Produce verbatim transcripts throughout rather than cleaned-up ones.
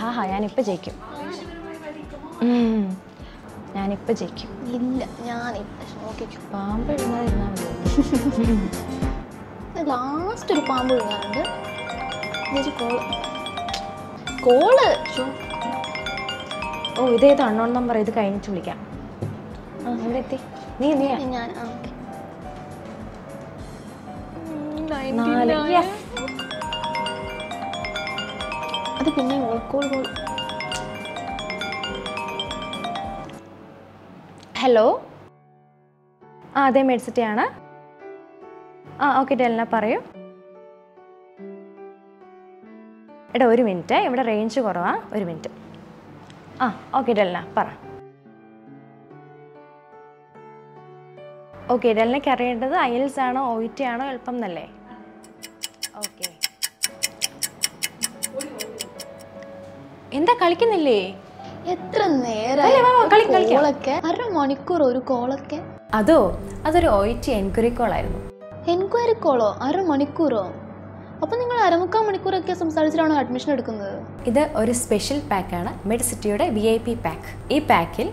हाँ हाँ यानि इप्पे जेक्यू यानि इप्पे जेक्यू इल्ल यानि ओके पाम्बे इल्ला इल्ला मज़े लास्ट एक पाम्बे इल्ला अंदर नेचु कोल कोल शो ओ इधे तो अन्नों नंबर इधे कहीं नहीं चुली क्या हाँ हम देखते नहीं नहीं यान नाले यस अरे पिन्ने वो कोल कोल हेलो आ अधे मेडसिटी आना आ ओके डेलना पारे एड़ा एक मिनट इवडे रेंज കുറവാ एक मिनट ആ ഓക്കേ ഡെൽന പറ ഓക്കേ ഡെൽനക്ക് അറിയേണ്ടത് ഐഎൽസ് ആണോ ഓഇടി ആണോ എളുപ്പം എന്നല്ലേ ഓക്കേ എന്താ കളിക്കുന്നില്ലേ എത്ര നേരായി കളി കളിക്കൊക്കെ അര മണിക്കൂർ ഒരു കോളൊക്കെ അതോ അതൊരു ഓഇടി എൻക്വയറി കോൾ ആയിരുന്നു എൻക്വയറി കോളോ അര മണിക്കൂറോ അപ്പോൾ നിങ്ങൾ അരമുക്കാൽ മണിക്കൂറൊക്കെ സംസാരിച്ചിട്ടാണ് അഡ്മിഷൻ എടുക്കുന്നത്. ഇത് ഒരു സ്പെഷ്യൽ പാക്ക് ആണ് മെഡ്സിറ്റിയുടെ വിഐപി പാക്ക്. ഈ പാക്കിൽ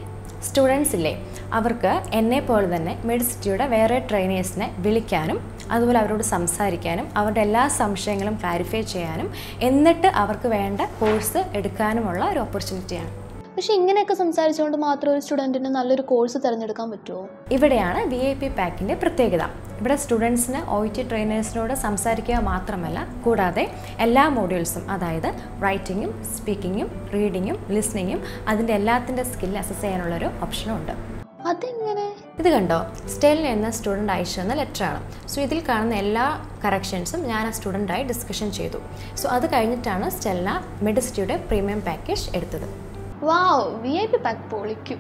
സ്റ്റുഡന്റ്സ് ഇല്ലേ അവർക്ക് എന്നെ പോലെ തന്നെ മെഡ്സിറ്റിയുടെ വേറെ ട്രെയിനേഴ്സിനെ വിളിക്കാനും അതുപോലെ അവരോട് സംസാരിക്കാനും അവരുടെ എല്ലാ സംശയങ്ങളും ക്ലാരിഫൈ ചെയ്യാനും എന്നിട്ട് അവർക്ക് വേണ്ട കോഴ്സ് എടുക്കാനുമുള്ള ഒരു ഓപ്പർച്യൂണിറ്റിയാണ്. പക്ഷേ ഇങ്ങനെയൊക്കെ സംസാരിച്ചുകൊണ്ട് മാത്രം ഒരു സ്റ്റുഡന്റിന് നല്ലൊരു കോഴ്സ് തിരഞ്ഞെടുക്കാൻ പറ്റുമോ? ഇവിടെയാണ് വിഐപി പാക്കിന്റെ പ്രത്യേകത. ഇവിടെ സ്റ്റുഡൻസിന് ഒഇടി ട്രെയിനേഴ്സിനോട് സംസാരിക്കുക മാത്രമല്ല കൂടാതെ എല്ലാ മോഡ്യൂൾസും അതായത് റൈറ്റിങ്ങും സ്പീക്കിങ്ങും റീഡിങ്ങും ലിസ്ണിങ്ങും അതിൻ്റെ എല്ലാത്തിൻ്റെ സ്കിൽ അസസ് ചെയ്യാനുള്ളൊരു ഓപ്ഷനും ഉണ്ട്. അതെങ്ങനെ ഇത് കണ്ടോ സ്റ്റേലിൽ എന്ന സ്റ്റുഡൻ്റ് അയച്ചെന്ന ലെറ്ററാണ്. സോ ഇതിൽ കാണുന്ന എല്ലാ കറക്ഷൻസും ഞാൻ ആ സ്റ്റുഡൻ്റായി ഡിസ്കഷൻ ചെയ്തു. സോ അത് കഴിഞ്ഞിട്ടാണ് സ്റ്റെല്ല മെഡ്സിറ്റിയുടെ പ്രീമിയം പാക്കേജ് എടുത്തത്. വാവ് വിഐപി പാക്ക് പൊളിക്കും.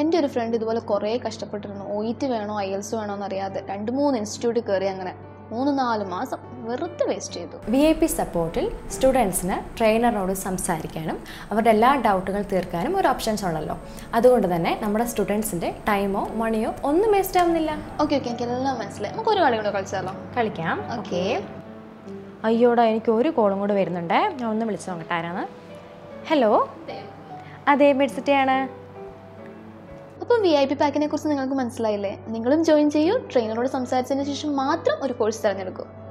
എൻ്റെ ഒരു ഫ്രണ്ട് ഇതുപോലെ കുറേ കഷ്ടപ്പെട്ടിരുന്നു ഒഇടി വേണോ ഐഎൽസ് വേണോ എന്നറിയാതെ രണ്ട് മൂന്ന് ഇൻസ്റ്റിറ്റ്യൂട്ട് കയറി അങ്ങനെ മൂന്ന് നാല് മാസം വെറുതെ വേസ്റ്റ് ചെയ്തു. വി ഐ പി സപ്പോർട്ടിൽ സ്റ്റുഡൻസിന് ട്രെയിനറിനോട് സംസാരിക്കാനും അവരുടെ എല്ലാ ഡൗട്ടുകൾ തീർക്കാനും ഒരു ഓപ്ഷൻസ് ഉണ്ടല്ലോ. അതുകൊണ്ട് തന്നെ നമ്മുടെ സ്റ്റുഡൻസിൻ്റെ ടൈമോ മണിയോ ഒന്നും വേസ്റ്റ് ആവുന്നില്ല. ഓക്കെ ഓക്കെ എനിക്കെല്ലാം മനസ്സിലായി. നമുക്ക് ഒരു കളി കൂടെ കളിച്ചാലോ? കളിക്കാം. ഓക്കെ അയ്യോടാ എനിക്ക് ഒരു കോളും കൂടെ വരുന്നുണ്ട്. ഞാൻ ഒന്ന് വിളിച്ചു നോക്കട്ടെ ആരാണ്. ഹലോ അതെ മെഡ്സിറ്റിയാണ്. അപ്പോൾ വി ഐ പി പാക്കിനെ കുറിച്ച് നിങ്ങൾക്ക് മനസ്സിലായില്ലേ? നിങ്ങളും ജോയിൻ ചെയ്യൂ. ട്രെയിനറോട് സംസാരിച്ചതിന് ശേഷം മാത്രം ഒരു കോഴ്സ് തിരഞ്ഞെടുക്കൂ.